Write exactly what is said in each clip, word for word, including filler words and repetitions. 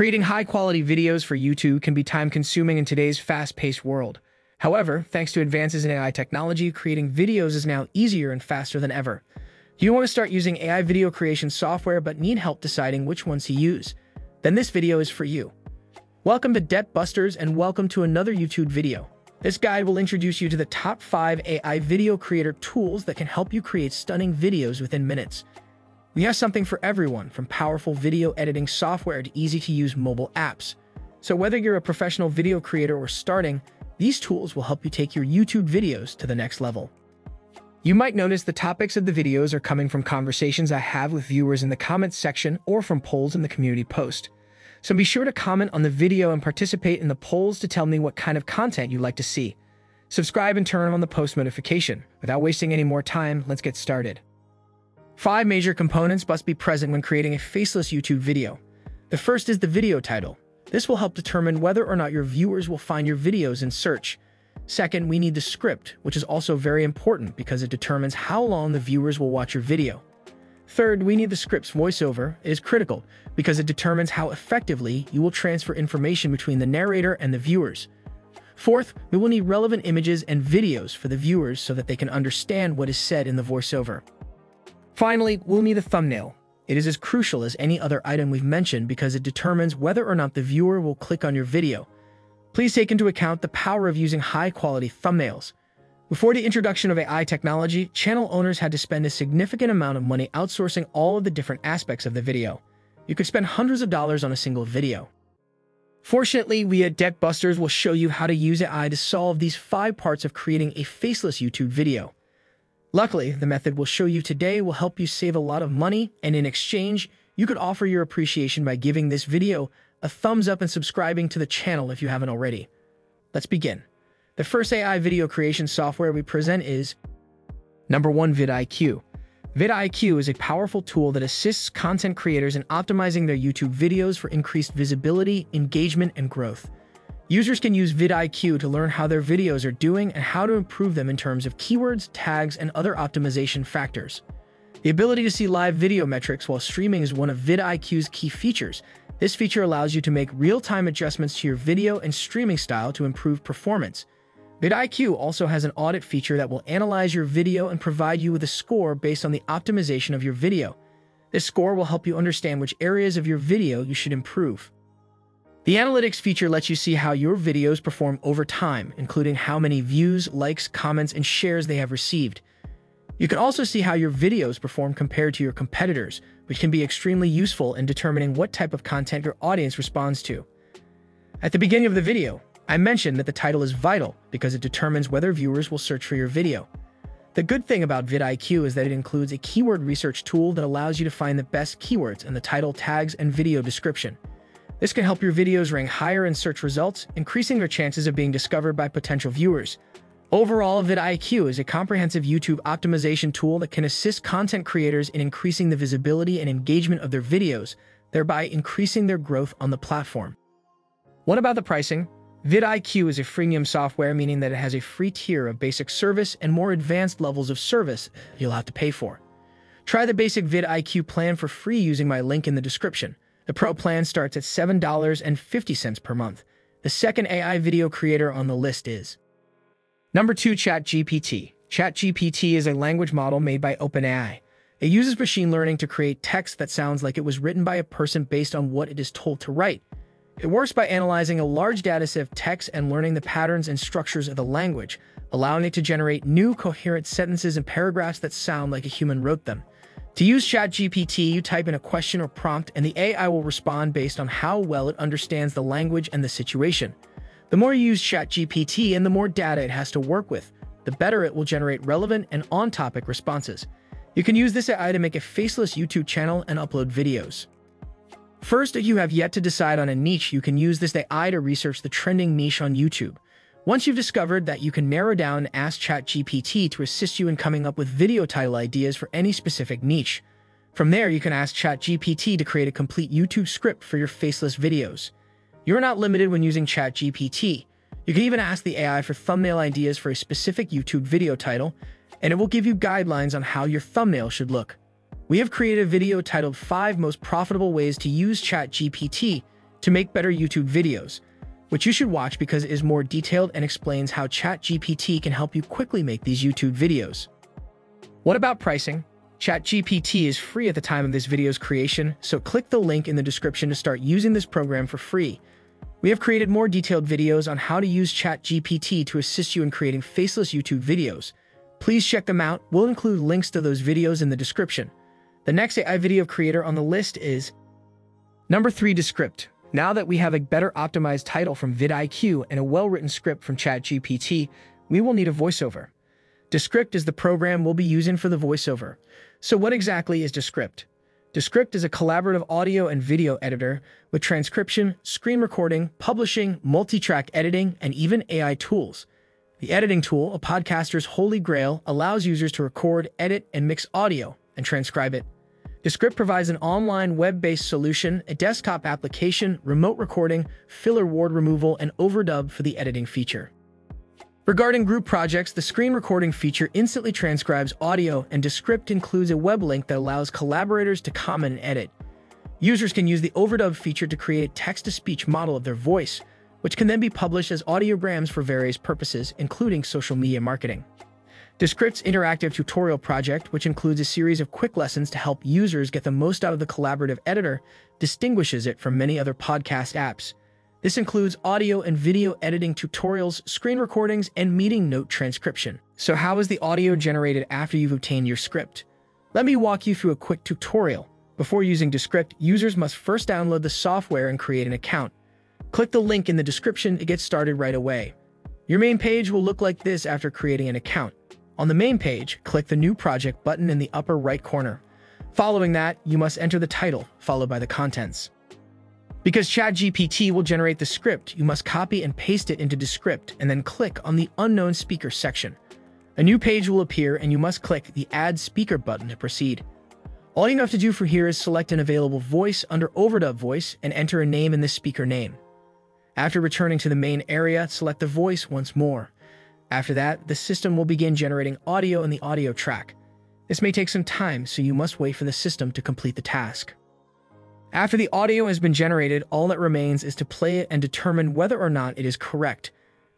Creating high-quality videos for YouTube can be time-consuming in today's fast-paced world. However, thanks to advances in A I technology, creating videos is now easier and faster than ever. You want to start using A I video creation software but need help deciding which ones to use? Then this video is for you. Welcome to Debt Busters and welcome to another YouTube video. This guide will introduce you to the top five A I video creator tools that can help you create stunning videos within minutes. We have something for everyone, from powerful video editing software to easy-to-use mobile apps. So whether you're a professional video creator or starting, these tools will help you take your YouTube videos to the next level. You might notice the topics of the videos are coming from conversations I have with viewers in the comments section or from polls in the community post. So be sure to comment on the video and participate in the polls to tell me what kind of content you'd like to see. Subscribe and turn on the post notification. Without wasting any more time, let's get started. Five major components must be present when creating a faceless YouTube video. The first is the video title. This will help determine whether or not your viewers will find your videos in search. Second, we need the script, which is also very important because it determines how long the viewers will watch your video. Third, we need the script's voiceover. It is critical because it determines how effectively you will transfer information between the narrator and the viewers. Fourth, we will need relevant images and videos for the viewers so that they can understand what is said in the voiceover. Finally, we'll need a thumbnail. It is as crucial as any other item we've mentioned because it determines whether or not the viewer will click on your video. Please take into account the power of using high-quality thumbnails. Before the introduction of A I technology, channel owners had to spend a significant amount of money outsourcing all of the different aspects of the video. You could spend hundreds of dollars on a single video. Fortunately, we at Debt Busters will show you how to use A I to solve these five parts of creating a faceless YouTube video. Luckily, the method we'll show you today will help you save a lot of money, and in exchange, you could offer your appreciation by giving this video a thumbs up and subscribing to the channel if you haven't already. Let's begin. The first A I video creation software we present is Number one, VidIQ. VidIQ is a powerful tool that assists content creators in optimizing their YouTube videos for increased visibility, engagement, and growth. Users can use VidIQ to learn how their videos are doing and how to improve them in terms of keywords, tags, and other optimization factors. The ability to see live video metrics while streaming is one of VidIQ's key features. This feature allows you to make real-time adjustments to your video and streaming style to improve performance. VidIQ also has an audit feature that will analyze your video and provide you with a score based on the optimization of your video. This score will help you understand which areas of your video you should improve. The analytics feature lets you see how your videos perform over time, including how many views, likes, comments, and shares they have received. You can also see how your videos perform compared to your competitors, which can be extremely useful in determining what type of content your audience responds to. At the beginning of the video, I mentioned that the title is vital because it determines whether viewers will search for your video. The good thing about VidIQ is that it includes a keyword research tool that allows you to find the best keywords in the title, tags, and video description. This can help your videos rank higher in search results, increasing their chances of being discovered by potential viewers. Overall, VidIQ is a comprehensive YouTube optimization tool that can assist content creators in increasing the visibility and engagement of their videos, thereby increasing their growth on the platform. What about the pricing? VidIQ is a freemium software, meaning that it has a free tier of basic service and more advanced levels of service you'll have to pay for. Try the basic VidIQ plan for free using my link in the description. The Pro plan starts at seven dollars and fifty cents per month. The second A I video creator on the list is Number two, ChatGPT. ChatGPT is a language model made by OpenAI. It uses machine learning to create text that sounds like it was written by a person based on what it is told to write. It works by analyzing a large dataset of text and learning the patterns and structures of the language, allowing it to generate new coherent sentences and paragraphs that sound like a human wrote them. To use ChatGPT, you type in a question or prompt, and the A I will respond based on how well it understands the language and the situation. The more you use ChatGPT and the more data it has to work with, the better it will generate relevant and on-topic responses. You can use this A I to make a faceless YouTube channel and upload videos. First, if you have yet to decide on a niche, you can use this A I to research the trending niche on YouTube. Once you've discovered that, you can narrow down and ask ChatGPT to assist you in coming up with video title ideas for any specific niche. From there, you can ask ChatGPT to create a complete YouTube script for your faceless videos. You're not limited when using ChatGPT. You can even ask the A I for thumbnail ideas for a specific YouTube video title, and it will give you guidelines on how your thumbnail should look. We have created a video titled five Most Profitable Ways to Use ChatGPT, to make better YouTube videos, which you should watch because it is more detailed and explains how ChatGPT can help you quickly make these YouTube videos. What about pricing? ChatGPT is free at the time of this video's creation, so click the link in the description to start using this program for free. We have created more detailed videos on how to use ChatGPT to assist you in creating faceless YouTube videos. Please check them out. We'll include links to those videos in the description. The next A I video creator on the list is number three, Descript. Now that we have a better optimized title from VidIQ and a well-written script from ChatGPT, we will need a voiceover. Descript is the program we'll be using for the voiceover. So what exactly is Descript? Descript is a collaborative audio and video editor with transcription, screen recording, publishing, multi-track editing, and even A I tools. The editing tool, a podcaster's holy grail, allows users to record, edit, and mix audio and transcribe it. Descript provides an online web-based solution, a desktop application, remote recording, filler word removal, and overdub for the editing feature. Regarding group projects, the screen recording feature instantly transcribes audio, and Descript includes a web link that allows collaborators to comment and edit. Users can use the overdub feature to create a text-to-speech model of their voice, which can then be published as audiograms for various purposes, including social media marketing. Descript's interactive tutorial project, which includes a series of quick lessons to help users get the most out of the collaborative editor, distinguishes it from many other podcast apps. This includes audio and video editing tutorials, screen recordings, and meeting note transcription. So how is the audio generated after you've obtained your script? Let me walk you through a quick tutorial. Before using Descript, users must first download the software and create an account. Click the link in the description to get started right away. Your main page will look like this after creating an account. On the main page, click the New Project button in the upper right corner. Following that, you must enter the title, followed by the contents. Because ChatGPT will generate the script, you must copy and paste it into Descript and then click on the Unknown Speaker section. A new page will appear and you must click the Add Speaker button to proceed. All you have to do for here is select an available voice under Overdub Voice and enter a name in the speaker name. After returning to the main area, select the voice once more. After that, the system will begin generating audio in the audio track. This may take some time, so you must wait for the system to complete the task. After the audio has been generated, all that remains is to play it and determine whether or not it is correct.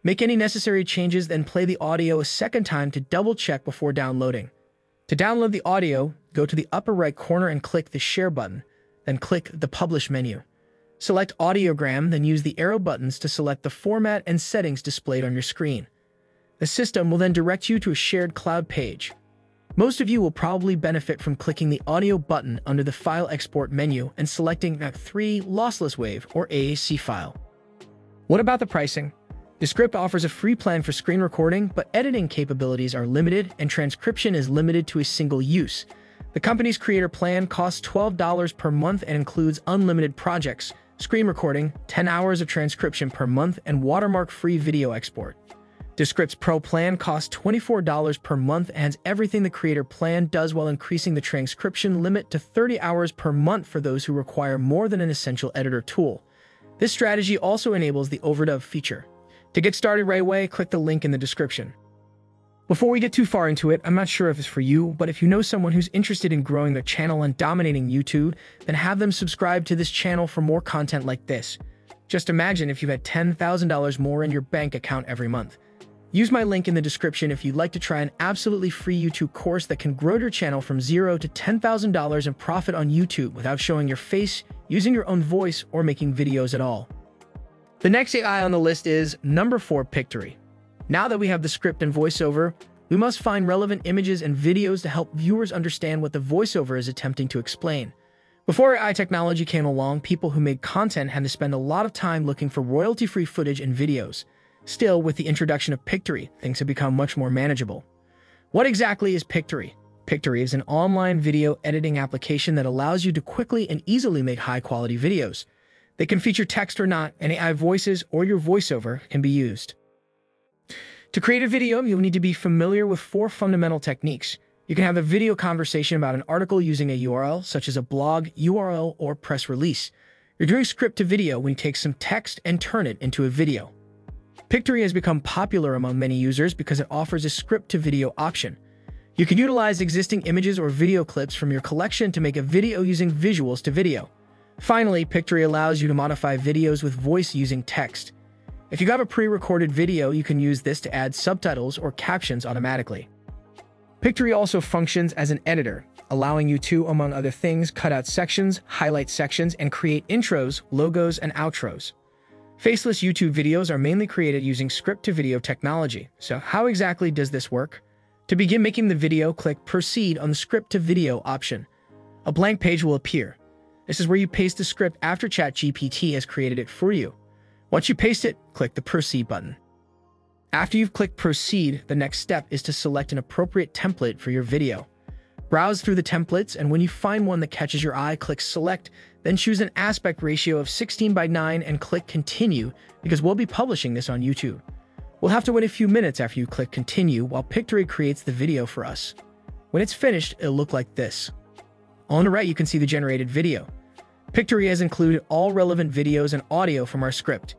Make any necessary changes, then play the audio a second time to double-check before downloading. To download the audio, go to the upper right corner and click the Share button, then click the Publish menu. Select Audiogram, then use the arrow buttons to select the format and settings displayed on your screen. The system will then direct you to a shared cloud page. Most of you will probably benefit from clicking the audio button under the File Export menu and selecting M P three Lossless Wave or A A C file. What about the pricing? Descript offers a free plan for screen recording, but editing capabilities are limited and transcription is limited to a single use. The company's creator plan costs twelve dollars per month and includes unlimited projects, screen recording, ten hours of transcription per month, and watermark-free video export. Descript's Pro plan costs twenty-four dollars per month and has everything the creator plan does while increasing the transcription limit to thirty hours per month for those who require more than an essential editor tool. This strategy also enables the overdub feature. To get started right away, click the link in the description. Before we get too far into it, I'm not sure if it's for you, but if you know someone who's interested in growing their channel and dominating YouTube, then have them subscribe to this channel for more content like this. Just imagine if you had ten thousand dollars more in your bank account every month. Use my link in the description if you'd like to try an absolutely free YouTube course that can grow your channel from zero to ten thousand dollars and profit on YouTube without showing your face, using your own voice, or making videos at all. The next A I on the list is number four, Pictory. Now that we have the script and voiceover, we must find relevant images and videos to help viewers understand what the voiceover is attempting to explain. Before A I technology came along, people who made content had to spend a lot of time looking for royalty-free footage and videos. Still, with the introduction of Pictory, things have become much more manageable. What exactly is Pictory? Pictory is an online video editing application that allows you to quickly and easily make high-quality videos. They can feature text or not, and A I voices or your voiceover can be used. To create a video, you'll need to be familiar with four fundamental techniques. You can have a video conversation about an article using a U R L, such as a blog, U R L, or press release. You're doing script to video when you take some text and turn it into a video. Pictory has become popular among many users because it offers a script-to-video option. You can utilize existing images or video clips from your collection to make a video using visuals to video. Finally, Pictory allows you to modify videos with voice using text. If you have a pre-recorded video, you can use this to add subtitles or captions automatically. Pictory also functions as an editor, allowing you to, among other things, cut out sections, highlight sections, and create intros, logos, and outros. Faceless YouTube videos are mainly created using script-to-video technology. So how exactly does this work? To begin making the video, click Proceed on the Script-to-Video option. A blank page will appear. This is where you paste the script after ChatGPT has created it for you. Once you paste it, click the Proceed button. After you've clicked Proceed, the next step is to select an appropriate template for your video. Browse through the templates, and when you find one that catches your eye, click Select, then choose an aspect ratio of sixteen by nine and click Continue, because we'll be publishing this on YouTube. We'll have to wait a few minutes after you click Continue while Pictory creates the video for us. When it's finished, it'll look like this. On the right, you can see the generated video. Pictory has included all relevant videos and audio from our script.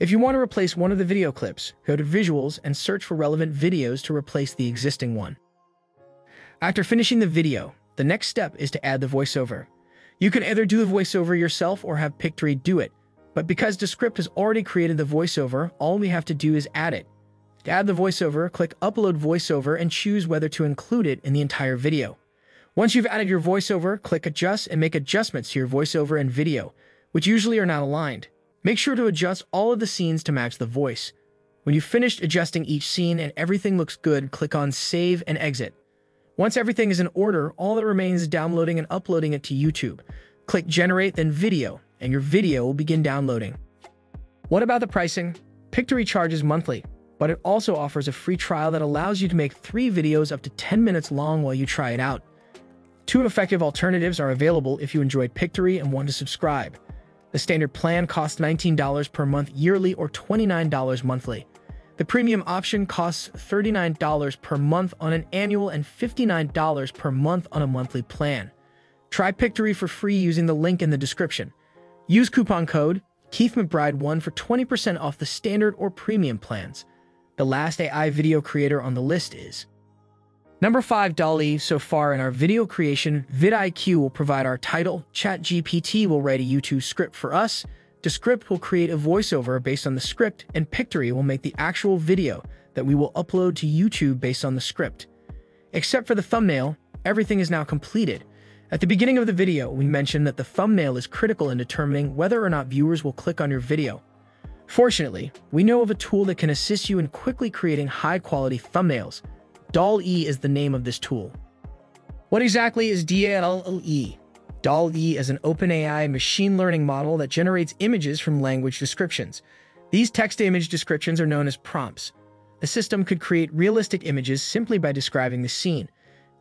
If you want to replace one of the video clips, go to Visuals and search for relevant videos to replace the existing one. After finishing the video, the next step is to add the voiceover. You can either do the voiceover yourself or have Pictory do it, but because Descript has already created the voiceover, all we have to do is add it. To add the voiceover, click Upload Voiceover and choose whether to include it in the entire video. Once you've added your voiceover, click Adjust and make adjustments to your voiceover and video, which usually are not aligned. Make sure to adjust all of the scenes to match the voice. When you've finished adjusting each scene and everything looks good, click on Save and Exit. Once everything is in order, all that remains is downloading and uploading it to YouTube. Click Generate, then Video, and your video will begin downloading. What about the pricing? Pictory charges monthly, but it also offers a free trial that allows you to make three videos up to ten minutes long while you try it out. Two effective alternatives are available if you enjoyed Pictory and want to subscribe. The standard plan costs nineteen dollars per month yearly or twenty-nine dollars monthly. The premium option costs thirty-nine dollars per month on an annual and fifty-nine dollars per month on a monthly plan. Try Pictory for free using the link in the description. Use coupon code Keith McBride one for twenty percent off the standard or premium plans. The last A I video creator on the list is Number five, DALL-E. So far in our video creation, VidIQ will provide our title, ChatGPT will write a YouTube script for us, Descript will create a voiceover based on the script, and Pictory will make the actual video that we will upload to YouTube based on the script. Except for the thumbnail, everything is now completed. At the beginning of the video, we mentioned that the thumbnail is critical in determining whether or not viewers will click on your video. Fortunately, we know of a tool that can assist you in quickly creating high-quality thumbnails. DALL-E is the name of this tool. What exactly is DALL-E? DALL-E is an OpenAI machine learning model that generates images from language descriptions. These text-to-image descriptions are known as prompts. The system could create realistic images simply by describing the scene.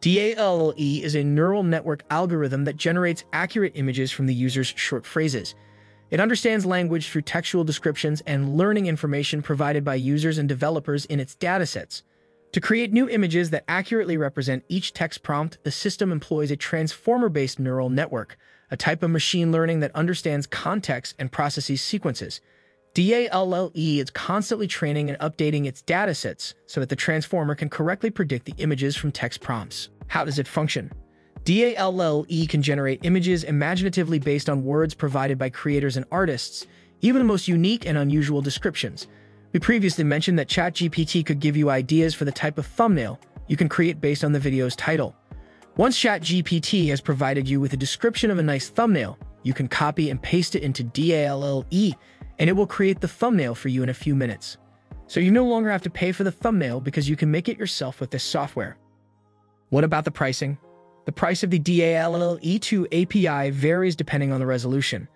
DALL-E is a neural network algorithm that generates accurate images from the user's short phrases. It understands language through textual descriptions and learning information provided by users and developers in its datasets. To create new images that accurately represent each text prompt, the system employs a transformer-based neural network, a type of machine learning that understands context and processes sequences. DALL-E is constantly training and updating its datasets so that the transformer can correctly predict the images from text prompts. How does it function? DALL-E can generate images imaginatively based on words provided by creators and artists, even the most unique and unusual descriptions. We previously mentioned that ChatGPT could give you ideas for the type of thumbnail you can create based on the video's title. Once ChatGPT has provided you with a description of a nice thumbnail, you can copy and paste it into DALL-E, and it will create the thumbnail for you in a few minutes. So you no longer have to pay for the thumbnail because you can make it yourself with this software. What about the pricing? The price of the DALL-E two A P I varies depending on the resolution.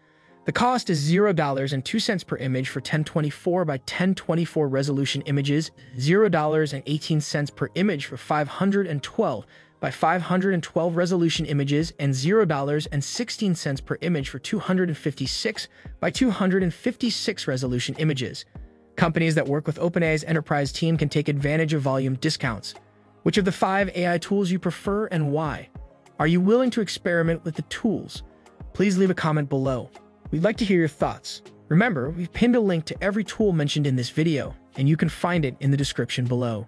The cost is zero dollars and two cents per image for ten twenty-four by ten twenty-four resolution images, zero dollars and eighteen cents per image for five hundred twelve by five hundred twelve resolution images, and zero dollars and sixteen cents per image for two hundred fifty-six by two hundred fifty-six resolution images. Companies that work with OpenAI's enterprise team can take advantage of volume discounts. Which of the five A I tools you prefer and why? Are you willing to experiment with the tools? Please leave a comment below. We'd like to hear your thoughts. Remember, we've pinned a link to every tool mentioned in this video, and you can find it in the description below.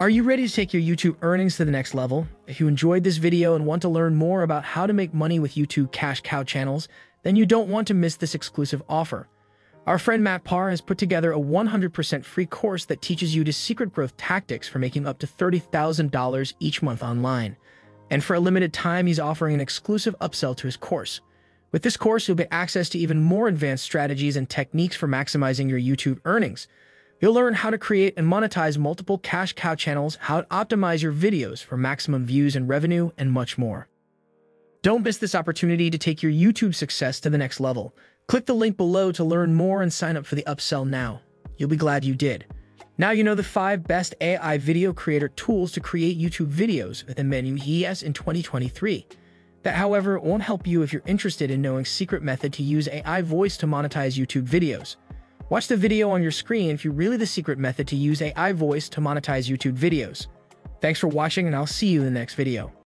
Are you ready to take your YouTube earnings to the next level? If you enjoyed this video and want to learn more about how to make money with YouTube cash cow channels, then you don't want to miss this exclusive offer. Our friend Matt Parr has put together a one hundred percent free course that teaches you the secret growth tactics for making up to thirty thousand dollars each month online. And for a limited time, he's offering an exclusive upsell to his course. With this course, you'll get access to even more advanced strategies and techniques for maximizing your YouTube earnings. You'll learn how to create and monetize multiple cash cow channels, how to optimize your videos for maximum views and revenue, and much more. Don't miss this opportunity to take your YouTube success to the next level. Click the link below to learn more and sign up for the upsell now. You'll be glad you did. Now you know the five best A I video creator tools to create YouTube videos with the menu E S in twenty twenty-three. That, however, won't help you if you're interested in knowing secret method to use A I voice to monetize YouTube videos. Watch the video on your screen if you really the secret method to use A I voice to monetize YouTube videos. Thanks for watching, and I'll see you in the next video.